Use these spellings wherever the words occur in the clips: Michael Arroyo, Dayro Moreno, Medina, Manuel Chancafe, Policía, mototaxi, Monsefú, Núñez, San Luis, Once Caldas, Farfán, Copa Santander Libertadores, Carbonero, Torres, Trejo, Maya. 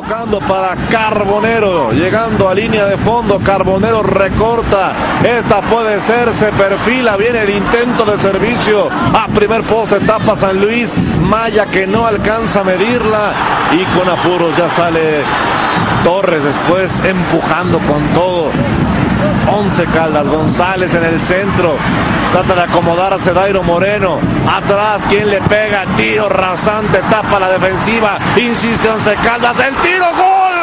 tocando para Carbonero, llegando a línea de fondo. Carbonero recorta, esta puede ser, se perfila, viene el intento de servicio a primer poste, tapa San Luis. Maya que no alcanza a medirla y con apuros ya sale Torres, después empujando con todo Once Caldas. González en el centro, trata de acomodarse Dayro Moreno, atrás quien le pega, tiro rasante, tapa la defensiva, insiste Once Caldas, el tiro, gol.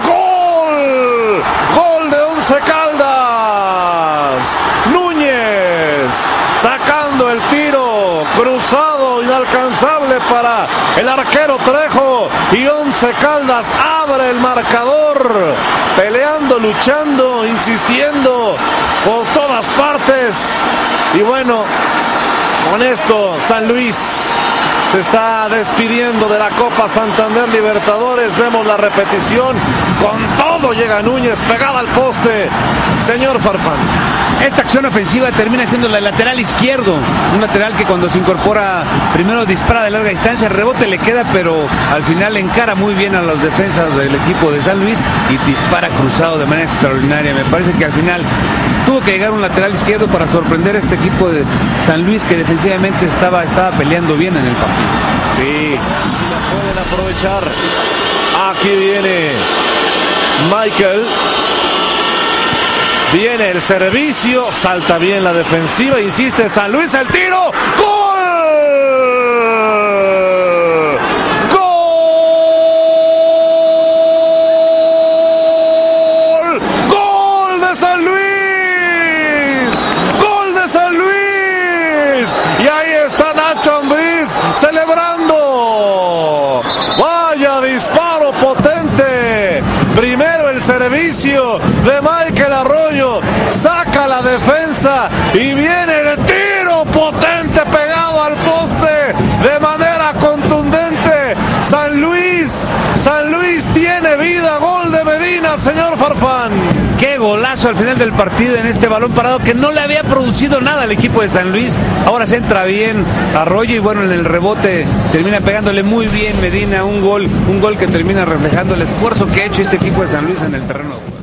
Gol, gol, gol de Once Caldas. Núñez sacando el tiro cruzado, inalcanzable para el arquero Trejo, y Once Caldas abre el marcador, peleando, luchando, insistiendo por todas partes. Y bueno, con esto San Luis se está despidiendo de la Copa Santander Libertadores. Vemos la repetición, con todo llega Núñez, pegada al poste. Señor Farfán, esta acción ofensiva termina siendo la lateral izquierdo, un lateral que cuando se incorpora primero dispara de larga distancia, rebote le queda, pero al final encara muy bien a las defensas del equipo de San Luis y dispara cruzado de manera extraordinaria. Me parece que al final tuvo que llegar un lateral izquierdo para sorprender a este equipo de San Luis, que defensivamente estaba peleando bien en el partido. Sí, si la pueden aprovechar. Aquí viene Michael, viene el servicio, salta bien la defensiva, insiste San Luis, el tiro, ¡gol! Celebrando, vaya disparo potente, primero el servicio de Michael Arroyo, saca la defensa y viene el tiro potente pegado al poste de manera contundente. San Luis tiene vida, gol de Medina, señor Farfán. Qué golazo al final del partido en este balón parado que no le había producido nada al equipo de San Luis. Ahora se entra bien Arroyo y bueno, en el rebote termina pegándole muy bien Medina. Un gol que termina reflejando el esfuerzo que ha hecho este equipo de San Luis en el terreno.